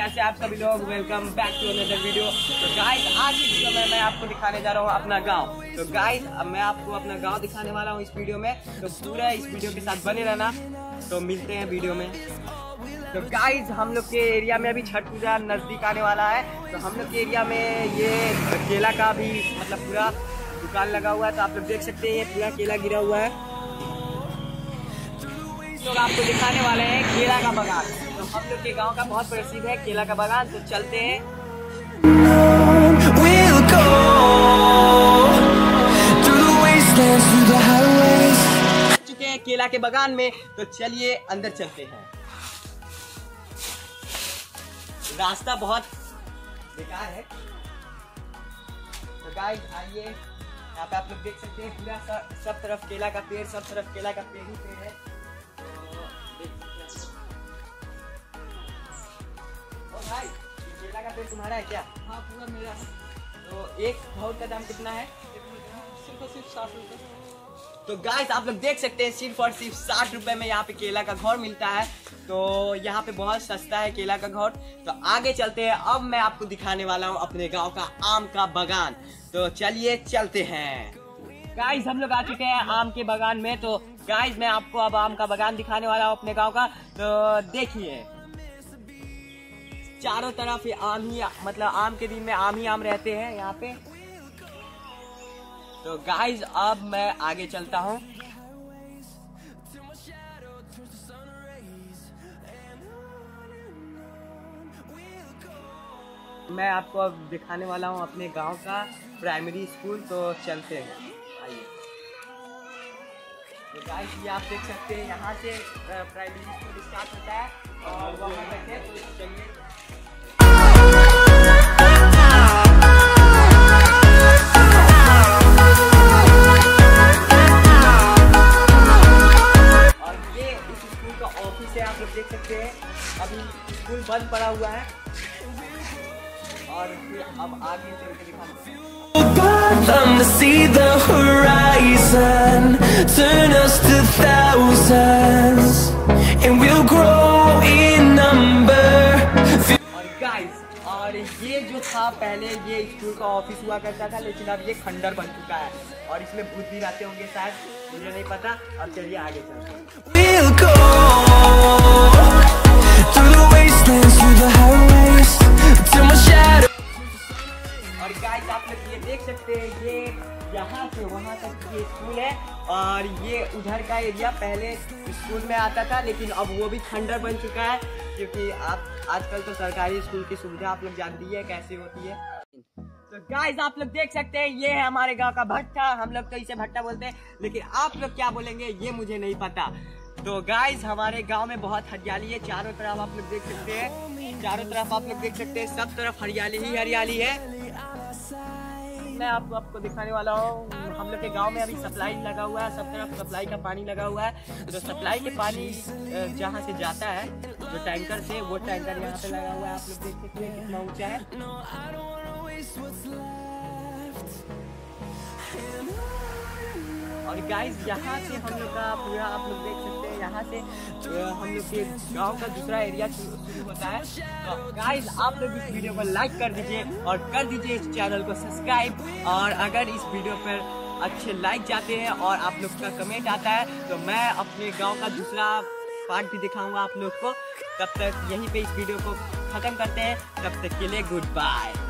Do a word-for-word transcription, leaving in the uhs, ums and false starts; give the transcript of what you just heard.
कैसे आप सभी लोग, welcome back to another video. तो गाइस आज इस वीडियो में मैं आपको दिखाने जा रहा हूँ अपना गांव। तो गाइस अब मैं आपको अपना गांव दिखाने वाला हूँ इस वीडियो में, तो पूरा इस वीडियो के साथ बने रहना। तो मिलते हैं वीडियो में। तो गाइस हम लोग के एरिया में अभी छठ पूजा नज़दीक आने वाला है, तो हम लोग के एरिया में ये केला का भी मतलब पूरा दुकान लगा हुआ है। तो आप लोग देख सकते हैं ये पूरा केला गिरा हुआ है। तो आपको दिखाने वाले हैं केला का बागान। तो हम लोग के गांव का बहुत प्रसिद्ध है केला का बागान। तो चलते हैं। आ चुके हैं केला के बागान में, तो चलिए अंदर चलते हैं। रास्ता बहुत बेकार है। तो गाइस आइए, यहाँ पे आप लोग देख सकते हैं पूरा सब तरफ केला का पेड़, सब तरफ केला का पेड़ ही पेड़ है। भाई केला का पेड़ तुम्हारा है क्या? हाँ पूरा मेरा है। तो एक भाव का दाम कितना है? सिर्फ और सिर्फ साठ रुपये। तो गाइस आप लोग देख सकते हैं सिर्फ और सिर्फ साठ रुपये में यहाँ पे केला का घौर मिलता है। तो यहाँ पे बहुत सस्ता है केला का घौर। तो आगे चलते हैं। अब मैं आपको दिखाने वाला हूँ अपने गाँव का आम का बागान। तो चलिए चलते हैं। गाइस हम लोग आ चुके हैं आम के बागान में। तो गाइस मैं आपको अब आम का बागान दिखाने वाला हूँ अपने गाँव का। तो देखिए चारों तरफ ये आम ही, मतलब आम के दिन में आम ही आम रहते हैं यहाँ पे। तो गाइस अब मैं आगे चलता हूँ। मैं आपको अब दिखाने वाला हूँ अपने गांव का प्राइमरी स्कूल। तो चलते हैं, आइए। तो गाइस ये आप देख सकते हैं यहाँ से प्राइमरी स्कूल स्टार्ट होता है और वहाँ तक है। तो चलिए देख सकते हैं अभी स्कूल बंद पड़ा हुआ है। और फिर अब आगे चल के दिखाते हैं। और गाइस और ये जो था पहले ये स्कूल का ऑफिस हुआ करता था, लेकिन अब ये खंडर बन चुका है और इसमें भूत भी रहते होंगे शायद, मुझे नहीं पता। और चलिए आगे चलते हैं। और गाइस आप लोग ये देख सकते हैं ये यहाँ से वहाँ तक ये स्कूल है। और ये उधर का एरिया पहले स्कूल में आता था, लेकिन अब वो भी खंडर बन चुका है, क्योंकि आप आजकल तो सरकारी स्कूल की सुविधा आप लोग जानती है कैसे होती है। तो गाइस आप लोग देख सकते हैं ये है हमारे गांव का भट्टा। हम लोग तो इसे भट्टा बोलते हैं, लेकिन आप लोग क्या बोलेंगे ये मुझे नहीं पता। तो गाइस हमारे गांव में बहुत हरियाली है। चारों तरफ आप लोग देख सकते हैं, चारों तरफ आप लोग देख सकते हैं सब तरफ हरियाली ही हरियाली है। मैं आपको आपको दिखाने वाला हूँ हम लोग के गांव में अभी सप्लाई लगा हुआ है, सब तरफ सप्लाई का पानी लगा हुआ है। तो सप्लाई के पानी जहाँ से जाता है जो टैंकर से, वो टैंकर यहाँ पे लगा हुआ है। आप लोग देख सकते हैं कितना ऊँचा है। और गाइस यहाँ से हम लोग का पूरा आप लोग देख सकते हैं यहाँ से हम लोग के गांव का दूसरा एरिया शुरू होता है। तो गाइस आप लोग इस वीडियो को लाइक कर दीजिए और कर दीजिए इस चैनल को सब्सक्राइब। और अगर इस वीडियो पर अच्छे लाइक जाते हैं और आप लोग का कमेंट आता है, तो मैं अपने गांव का दूसरा पार्ट भी दिखाऊंगा आप लोग को। तब तक यहीं पर इस वीडियो को ख़त्म करते हैं। तब तक के लिए गुड बाय।